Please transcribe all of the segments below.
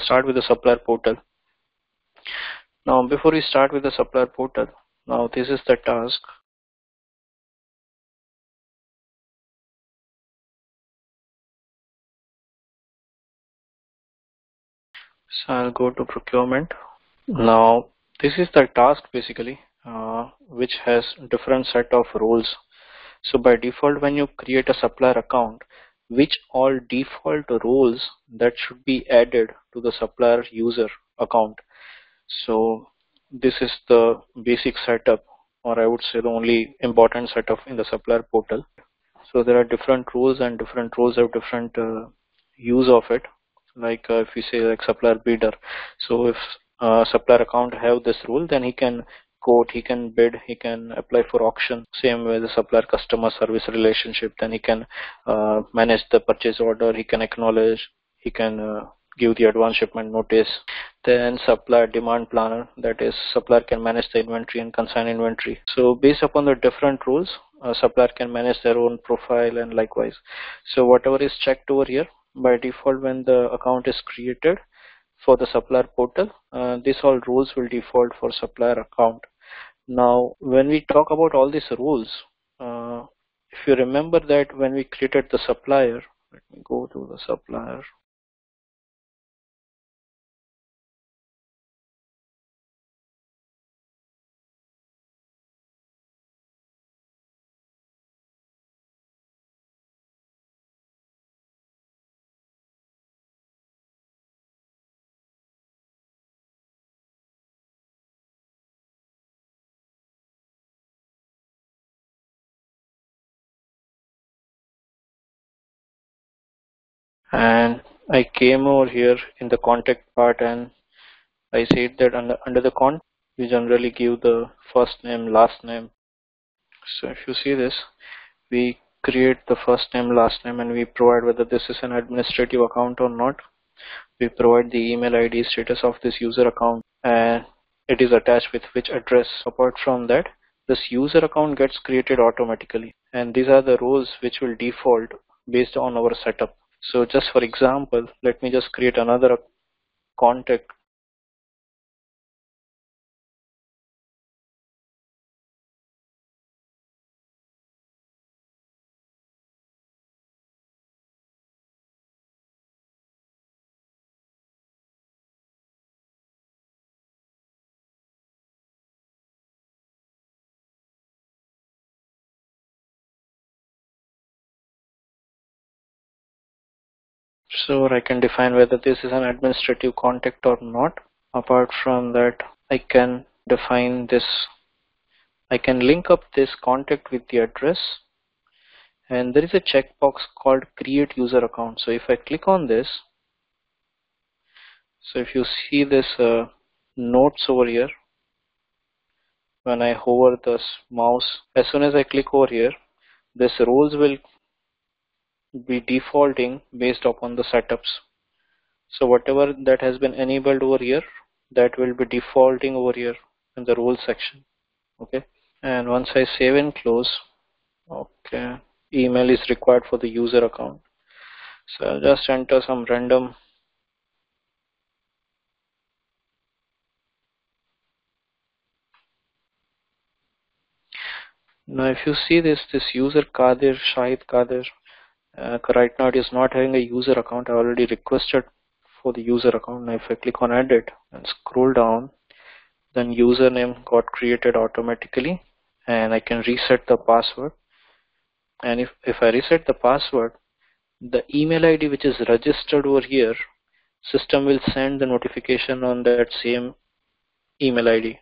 we'll start with the supplier portal. Now before we start with the supplier portal, now this is the task. So I'll go to procurement. Now this is the task basically which has different set of roles. So by default, when you create a supplier account, which all default roles that should be added to the supplier user account. So this is the basic setup, or I would say the only important setup in the supplier portal. So there are different roles, and different roles have different use of it. Like if we say like supplier bidder, so if supplier account have this role, then he can quote, he can bid, he can apply for auction. Same way the supplier customer service relationship, then he can manage the purchase order, he can acknowledge, he can give the advance shipment notice. Then supplier demand planner, that is supplier can manage the inventory and consign inventory. So based upon the different roles, supplier can manage their own profile and likewise. So whatever is checked over here, by default when the account is created for the supplier portal, these all roles will default for supplier account. Now when we talk about all these roles, if you remember that when we created the supplier, let me go to the supplier. And I came over here in the contact part, and I said that under the contact, we generally give the first name, last name. So if you see this, we create the first name, last name, and we provide whether this is an administrative account or not. We provide the email ID, status of this user account, and it is attached with which address. Apart from that, this user account gets created automatically, and these are the roles which will default based on our setup. So just for example, let me just create another contact. So I can define whether this is an administrative contact or not. Apart from that, I can define this. I can link up this contact with the address, and there is a checkbox called create user account. So if I click on this, so if you see this notes over here, when I hover this mouse, as soon as I click over here, this roles will be defaulting based upon the setups. So whatever that has been enabled over here, that will be defaulting over here in the role section. Okay, and once I save and close, okay, email is required for the user account. So I'll just enter some random . Now if you see this user Kadir, Shahid Kadir, right now it is not having a user account. I already requested for the user account. Now if I click on edit and scroll down, then username got created automatically, and I can reset the password. And if I reset the password, the email ID which is registered over here, system will send the notification on that same email ID.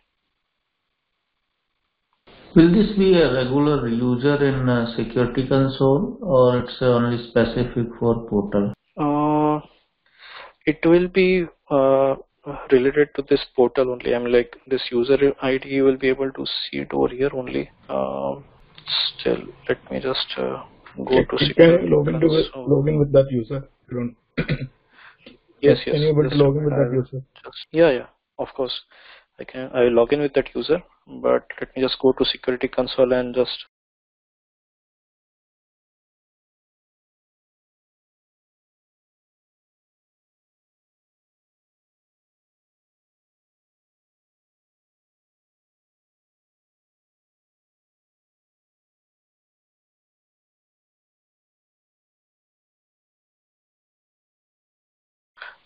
Will this be a regular user in Security Console, or it's only specific for portal? It will be related to this portal only. I mean, like this user ID, you will be able to see it over here only. Still, let me just go to Security Console. Login with that user. Yes, yes. Can you log in with that user? Yeah, yeah. Of course, I can. I will log in with that user. But let me just go to Security Console and just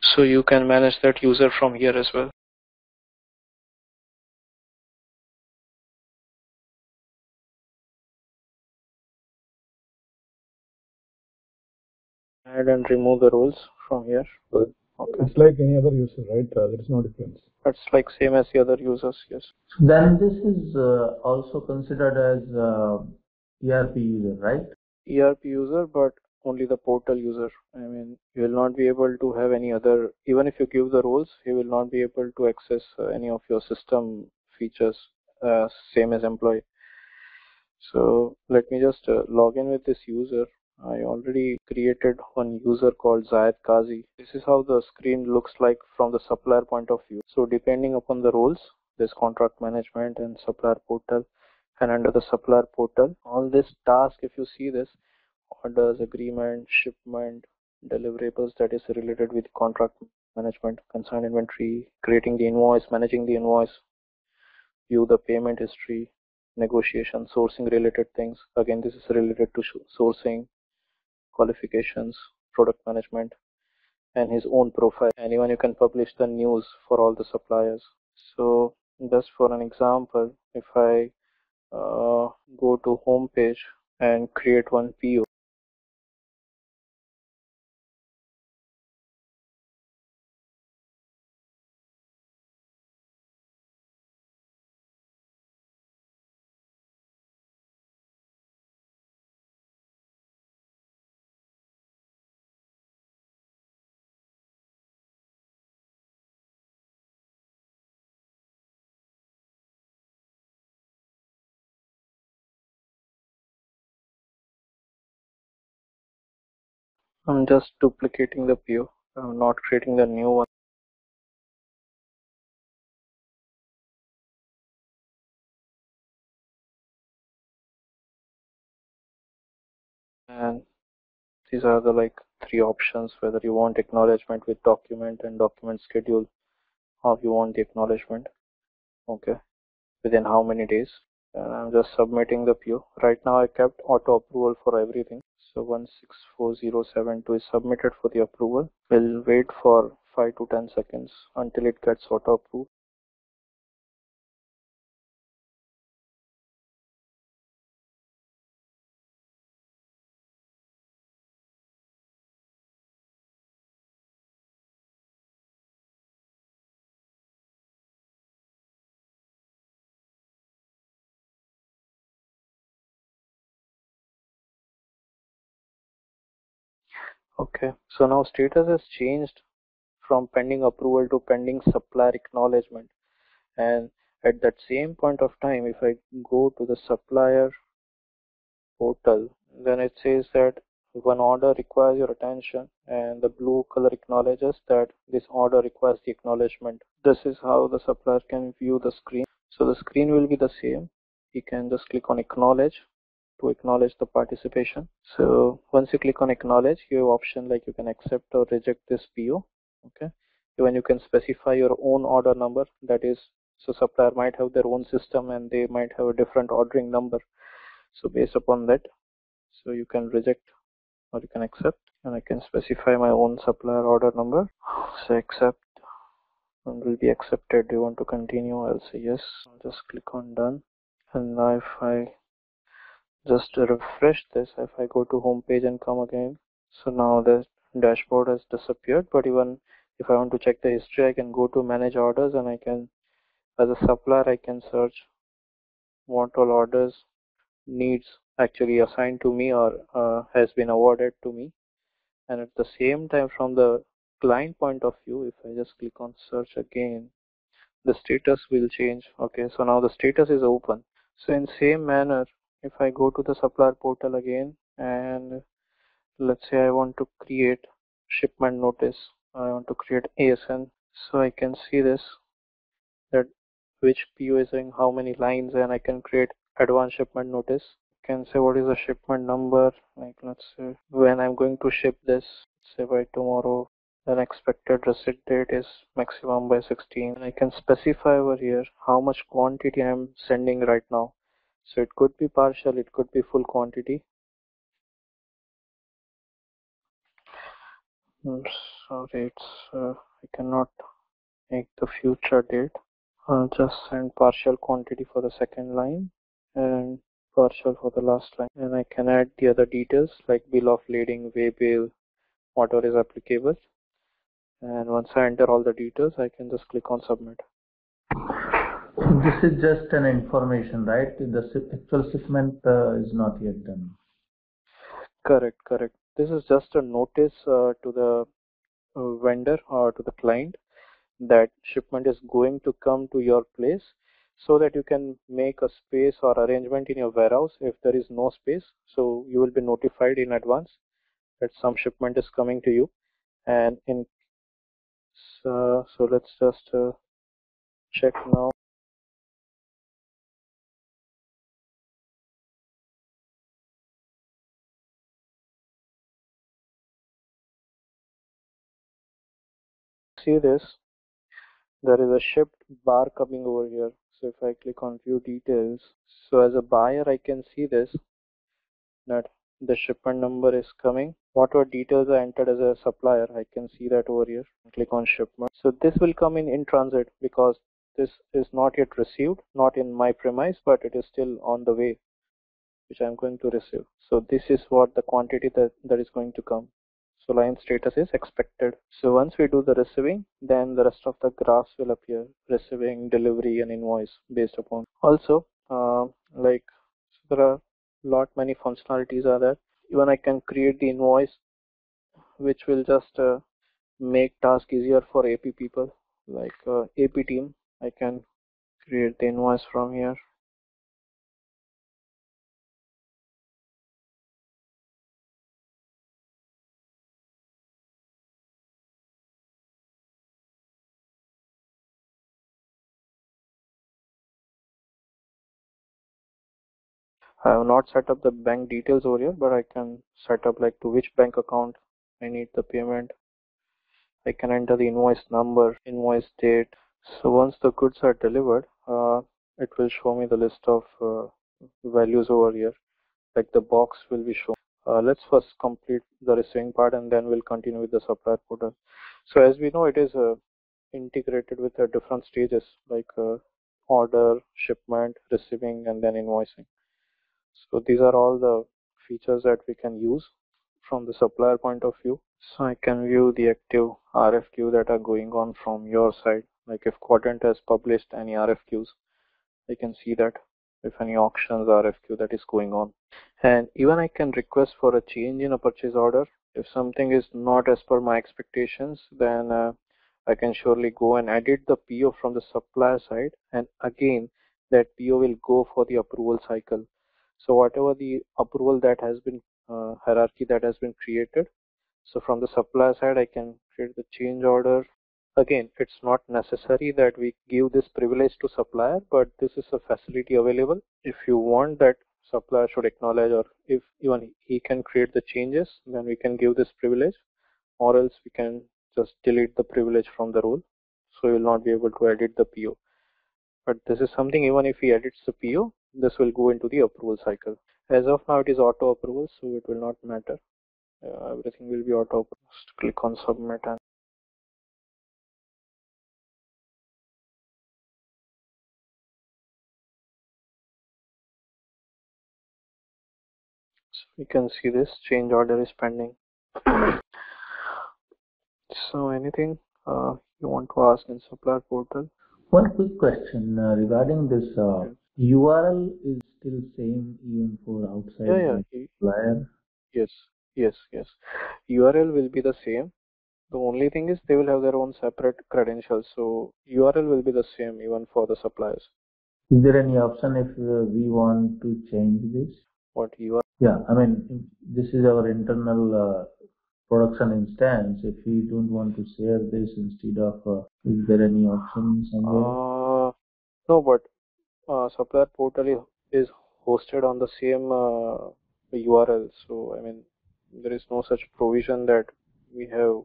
So you can manage that user from here as well. Add and remove the roles from here. Good. Okay. It's like any other user, right? There is no difference. That's like same as the other users, yes. Then this is also considered as ERP user, right? ERP user, but only the portal user. I mean, you will not be able to have any other, even if you give the roles, you will not be able to access any of your system features, same as employee. So let me just log in with this user. I already created one user called Zayed Qazi. This is how the screen looks like from the supplier point of view. So depending upon the roles, there's contract management and supplier portal, and under the supplier portal, all this task, if you see this, orders, agreement, shipment, deliverables that is related with contract management, consigned inventory, creating the invoice, managing the invoice, view the payment history, negotiation, sourcing related things. Again, this is related to sourcing, qualifications, product management, and his own profile. And even you can publish the news for all the suppliers. So just for an example, if I go to home page and create one PO, I'm just duplicating the PO. I'm not creating the new one. And these are the like three options, whether you want acknowledgement with document and document schedule, or you want the acknowledgement, okay, within how many days. And I'm just submitting the PO. Right now I kept auto approval for everything. So 164072 is submitted for the approval. We'll wait for 5 to 10 seconds until it gets auto approved. Okay, so now status has changed from pending approval to pending supplier acknowledgement. And at that same point of time, if I go to the supplier portal, then it says that one order requires your attention, and the blue color acknowledges that this order requires the acknowledgement. This is how the supplier can view the screen. So the screen will be the same. You can just click on acknowledge to acknowledge the participation. So once you click on acknowledge, you have option like you can accept or reject this PO. Okay, even you can specify your own order number. That is, so supplier might have their own system and they might have a different ordering number. So based upon that, so you can reject or you can accept. And I can specify my own supplier order number. So accept and will be accepted. Do you want to continue? I'll say yes. I'll just click on done. And now if I just to refresh this, if I go to home page and come again, so now the dashboard has disappeared. But even if I want to check the history, I can go to manage orders, and I can, as a supplier, I can search what all orders needs actually assigned to me or has been awarded to me. And at the same time, from the client point of view, if I just click on search again, the status will change. Okay, so now the status is open. So in same manner, if I go to the supplier portal again, and let's say I want to create shipment notice, I want to create ASN, so I can see this, that which PO is in how many lines, and I can create advanced shipment notice. I can say what is the shipment number, like let's say when I'm going to ship this, say by tomorrow, then expected receipt date is maximum by 16. And I can specify over here how much quantity I'm sending right now. So it could be partial, it could be full quantity. Sorry, it's I cannot make the future date. I'll just send partial quantity for the second line and partial for the last line, and I can add the other details like bill of lading, way bill, whatever is applicable. And once I enter all the details, I can just click on submit. This is just an information, right? The actual shipment is not yet done. Correct, correct. This is just a notice to the vendor or to the client that shipment is going to come to your place, so that you can make a space or arrangement in your warehouse if there is no space. So you will be notified in advance that some shipment is coming to you. And in so let's just check now. See this, there is a shipped bar coming over here. So if I click on view details, so as a buyer I can see this, that the shipment number is coming. Whatever details I entered as a supplier, I can see that over here. Click on shipment. So this will come in transit because this is not yet received, not in my premise, but it is still on the way, which I'm going to receive. So this is what the quantity that is going to come. So line status is expected. So once we do the receiving, then the rest of the graphs will appear: receiving, delivery, and invoice based upon. Also, like so there are many functionalities are there. Even I can create the invoice, which will just make task easier for AP people, like AP team. I can create the invoice from here. I have not set up the bank details over here, but I can set up like to which bank account I need the payment. I can enter the invoice number, invoice date. So once the goods are delivered, it will show me the list of values over here, like the box will be shown. Let's first complete the receiving part and then we'll continue with the supplier portal. So as we know, it is integrated with the different stages like order, shipment, receiving, and then invoicing. So these are all the features that we can use from the supplier point of view. So I can view the active RFQ that are going on from your side. Like if Quadrant has published any RFQs, I can see that, if any auctions RFQ that is going on. And even I can request for a change in a purchase order. If something is not as per my expectations, then I can surely go and edit the PO from the supplier side. And again, that PO will go for the approval cycle. So whatever the approval that has been hierarchy that has been created, so from the supplier side I can create the change order. Again, it's not necessary that we give this privilege to supplier, but this is a facility available. If you want that supplier should acknowledge, or if even he can create the changes, then we can give this privilege, or else we can just delete the privilege from the rule, so you will not be able to edit the PO. But this is something, even if he edits the PO, this will go into the approval cycle. As of now, it is auto approval, so it will not matter. Everything will be auto approved. Just click on submit and so you can see this change order is pending. So anything you want to ask in supplier portal? One quick question regarding this URL is still same even for outside supplier. Yes. URL will be the same. The only thing is they will have their own separate credentials. So URL will be the same even for the suppliers. Is there any option if we want to change this? What URL? Yeah, I mean this is our internal production instance. If we don't want to share this, instead of is there any option somewhere? No, but supplier portal is hosted on the same URL, so I mean there is no such provision that we have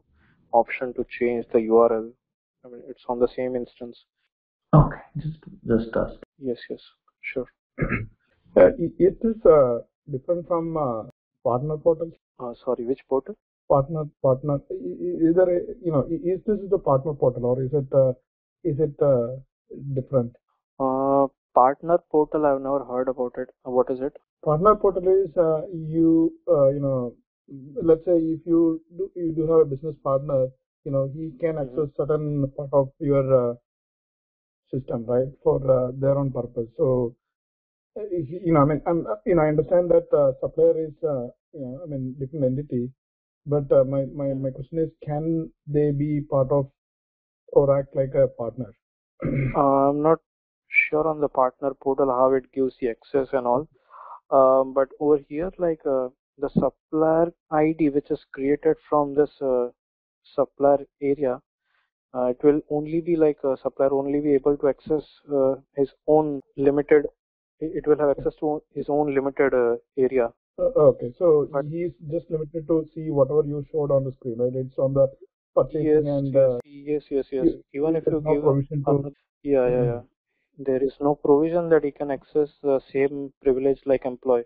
option to change the URL. I mean it's on the same instance. Okay, just us. Yes, sure. It is different from partner portal. Sorry, which portal? partner, either, you know, is this the partner portal or is it different? Partner portal, I've never heard about it. What is it? Partner portal is you know, let's say if you do have a business partner, you know, he can access certain part of your system, right, for their own purpose. So, you know, I mean, I understand that supplier is, you know, I mean, different entity, but my question is, can they be part of or act like a partner? I'm not sure on the partner portal how it gives the access and all, but over here, like the supplier ID, which is created from this supplier area, it will only be like a supplier only be able to access his own limited. It will have access to his own limited area. Okay, so but he's just limited to see whatever you showed on the screen, right? It's on the purchasing. Yes, and yes. Even if you give provision to, yeah. There is no provision that he can access the same privilege like employee.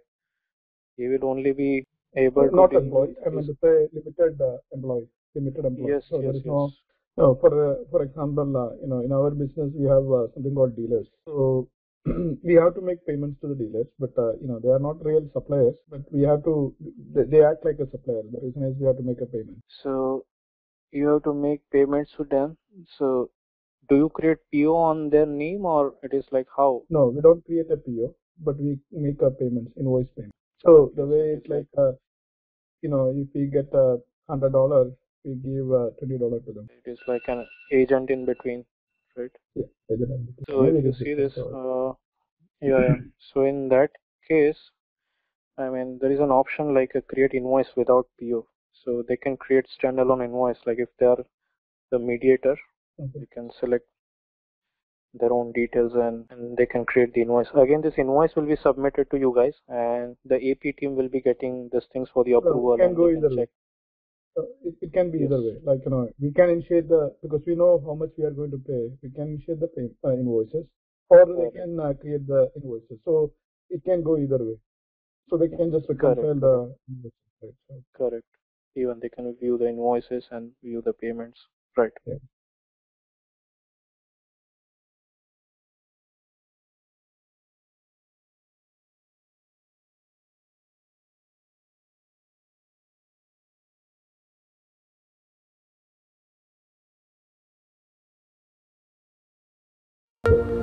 He will only be able to. Not employee. I mean to say limited employee. Limited employee. Yes, so yes, yes. No, for example, you know, in our business we have something called dealers. So we have to make payments to the dealers, but you know, they are not real suppliers, but we have to, they act like a supplier. The reason is we have to make a payment. So you have to make payments to them. So do you create PO on their name, or it is like how? No, we don't create a PO, but we make a payments, invoice payment. So the way it's like, you know, if we get $100, we give $20 to them. It is like an agent in between. Right. Yeah, so if you see this, so in that case, I mean, there is an option like a create invoice without PO. So they can create standalone invoice. Like if they are the mediator, they can select their own details and they can create the invoice. Again, this invoice will be submitted to you guys, and the AP team will be getting these things for the approval. It can go either way. It can be either way. Like, you know, we can initiate the, because we know how much we are going to pay, we can initiate the pay, invoices, or they can create the invoices. So it can go either way. So they can just reconcile the invoices. Right? So correct. Even they can view the invoices and view the payments. Right.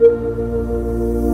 Yeah.